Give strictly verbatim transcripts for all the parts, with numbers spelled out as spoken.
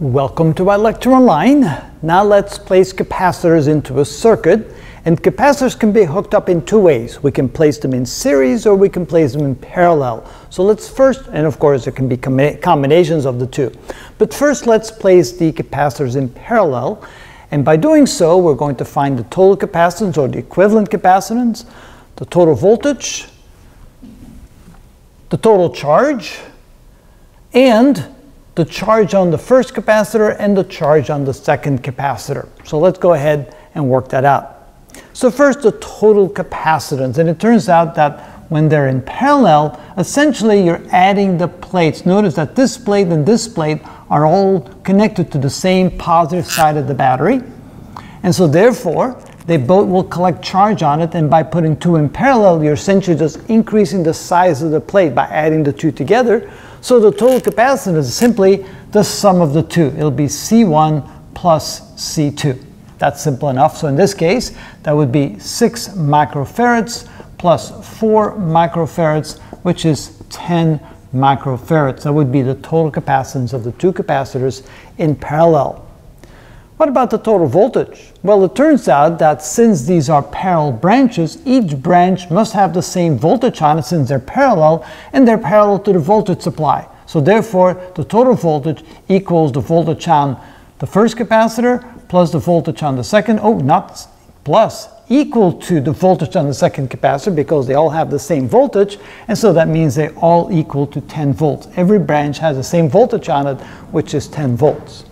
Welcome to our lecture online. Now let's place capacitors into a circuit, and capacitors can be hooked up in two ways. We can place them in series or we can place them in parallel. So let's first, and of course there can be com- combinations of the two, but first let's place the capacitors in parallel, and by doing so we're going to find the total capacitance or the equivalent capacitance, the total voltage, the total charge, and the charge on the first capacitor and the charge on the second capacitor. So let's go ahead and work that out. So first, the total capacitance, and it turns out that when they're in parallel, essentially you're adding the plates. Notice that this plate and this plate are all connected to the same positive side of the battery, and so therefore they both will collect charge on it, and by putting two in parallel you're essentially just increasing the size of the plate by adding the two together. So the total capacitance is simply the sum of the two. It'll be C one plus C two. That's simple enough. So in this case, that would be six microfarads plus four microfarads, which is ten microfarads. That would be the total capacitance of the two capacitors in parallel. What about the total voltage? Well, it turns out that since these are parallel branches, each branch must have the same voltage on it since they're parallel, and they're parallel to the voltage supply. So therefore, the total voltage equals the voltage on the first capacitor plus the voltage on the second, oh, not plus, equal to the voltage on the second capacitor, because they all have the same voltage, and so that means they all equal to ten volts. Every branch has the same voltage on it, which is ten volts.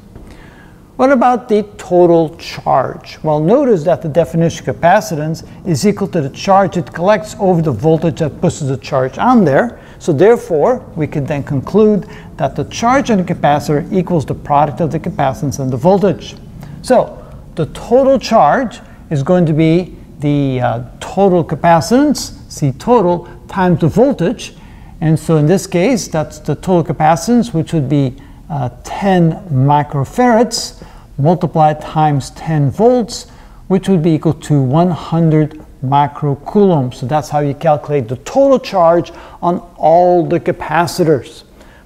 What about the total charge? Well, notice that the definition of capacitance is equal to the charge it collects over the voltage that pushes the charge on there. So therefore, we can then conclude that the charge on the capacitor equals the product of the capacitance and the voltage. So the total charge is going to be the uh, total capacitance, C total, times the voltage. And so in this case, that's the total capacitance, which would be Uh, ten microfarads multiplied times ten volts, which would be equal to one hundred microcoulombs. So that's how you calculate the total charge on all the capacitors.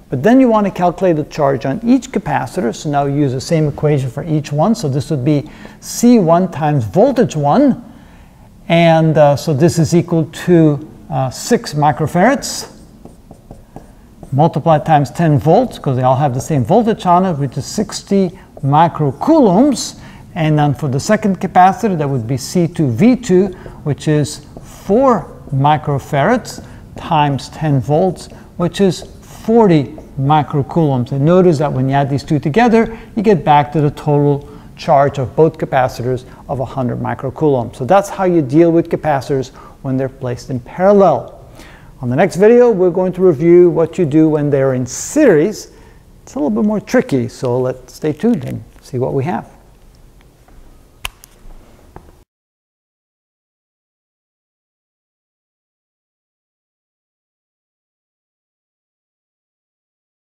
But then you want to calculate the charge on each capacitor, so now you use the same equation for each one. So this would be C one times voltage one, and uh, so this is equal to uh, six microfarads multiplied times ten volts, because they all have the same voltage on it, which is sixty microcoulombs. And then for the second capacitor, that would be C two V two, which is four microfarads times ten volts, which is forty microcoulombs. And notice that when you add these two together, you get back to the total charge of both capacitors of one hundred microcoulombs. So that's how you deal with capacitors when they're placed in parallel. On the next video, we're going to review what you do when they're in series. It's a little bit more tricky, so let's stay tuned and see what we have.